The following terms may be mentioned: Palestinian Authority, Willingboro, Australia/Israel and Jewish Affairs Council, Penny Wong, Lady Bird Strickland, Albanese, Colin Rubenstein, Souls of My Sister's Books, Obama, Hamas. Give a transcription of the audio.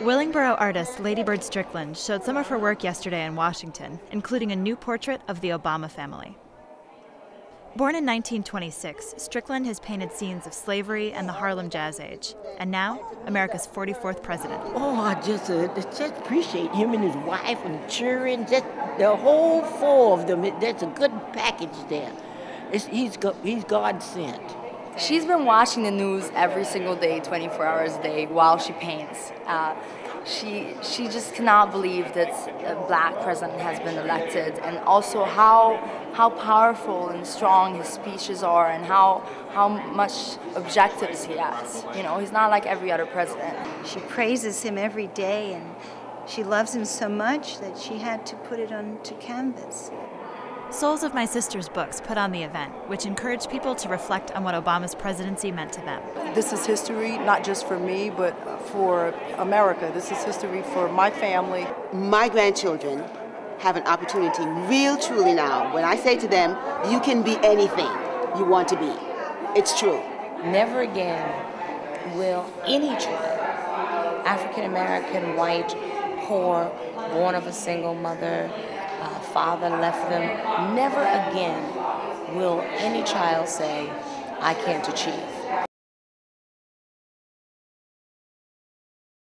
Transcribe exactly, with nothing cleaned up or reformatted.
Willingboro artist Lady Bird Strickland showed some of her work yesterday in Washington, including a new portrait of the Obama family. Born in nineteen twenty-six, Strickland has painted scenes of slavery and the Harlem Jazz Age, and now, America's forty-fourth president. Oh, I just, uh, just appreciate him and his wife and the children, just the whole four of them. That's a good package there. It's, he's, he's God sent. She's been watching the news every single day, twenty-four hours a day, while she paints. Uh, she, she just cannot believe that a black president has been elected, and also how, how powerful and strong his speeches are, and how, how much objectives he has. You know, he's not like every other president. She praises him every day, and she loves him so much that she had to put it onto canvas. Souls of My Sister's Books put on the event, which encouraged people to reflect on what Obama's presidency meant to them. This is history, not just for me, but for America. This is history for my family. My grandchildren have an opportunity, real truly now, when I say to them, you can be anything you want to be. It's true. Never again will any child, African American, white, poor, born of a single mother, Uh, father left them, never again will any child say, I can't achieve.